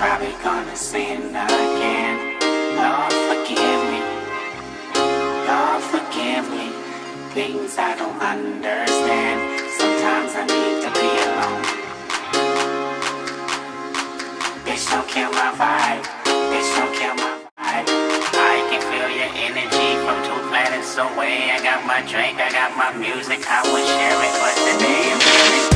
probably gonna sin again. Lord, forgive me. Lord, forgive me. Things I don't understand. Sometimes I need to be alone. Bitch, don't kill my vibe. Bitch, don't kill my vibe. I can feel your energy from 2 planets away. I got my drink, I got my music. I would share it, but today I'm